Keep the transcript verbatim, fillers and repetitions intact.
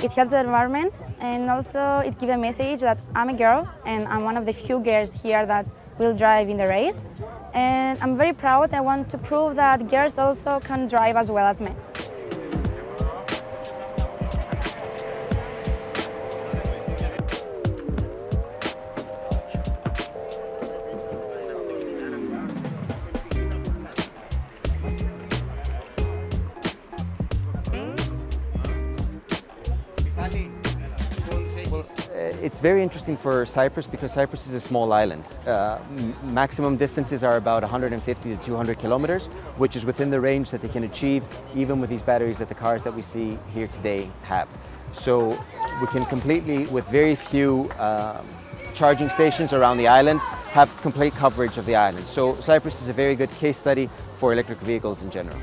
It helps the environment, and also it gives a message that I'm a girl and I'm one of the few girls here that will drive in the race. And I'm very proud. I want to prove that girls also can drive as well as men. It's very interesting for Cyprus because Cyprus is a small island. Uh, maximum distances are about one hundred fifty to two hundred kilometers, which is within the range that they can achieve even with these batteries that the cars that we see here today have. So we can completely, with very few uh, charging stations around the island, have complete coverage of the island. So Cyprus is a very good case study for electric vehicles in general.